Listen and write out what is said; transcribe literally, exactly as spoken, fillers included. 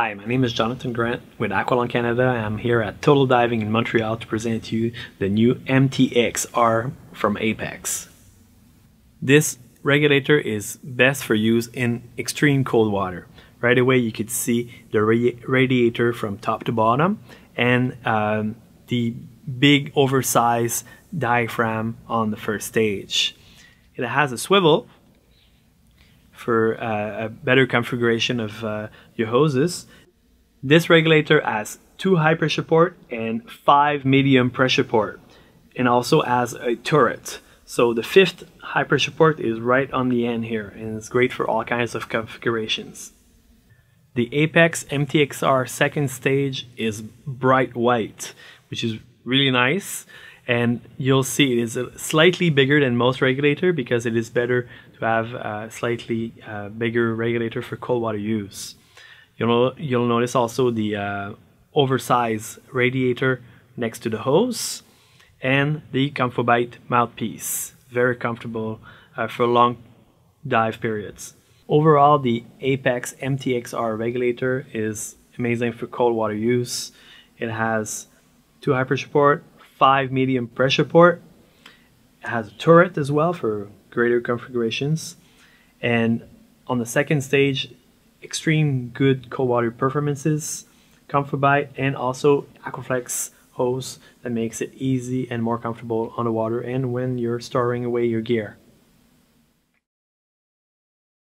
Hi, my name is Jonathan Grant with Aqualung Canada. I'm here at Total Diving in Montreal to present to you the new M T X R from Apeks. This regulator is best for use in extreme cold water. Right away you could see the ra radiator from top to bottom and um, the big oversized diaphragm on the first stage. It has a swivel for uh, a better configuration of uh, your hoses. This regulator has two high pressure port and five medium pressure port, and also has a turret. So the fifth high pressure port is right on the end here, and it's great for all kinds of configurations. The Apeks M T X R second stage is bright white, which is really nice. And you'll see it is slightly bigger than most regulator because it is better to have a slightly uh, bigger regulator for cold water use. You'll, you'll notice also the uh, oversized radiator next to the hose and the ComfortBite mouthpiece. Very comfortable uh, for long dive periods. Overall, the Apeks M T X R regulator is amazing for cold water use. It has two high pressure port, five medium pressure port. It has a turret as well for greater configurations. And on the second stage, extreme good cold water performances, ComfortBite, and also Aquaflex hose that makes it easy and more comfortable on the water and when you're storing away your gear.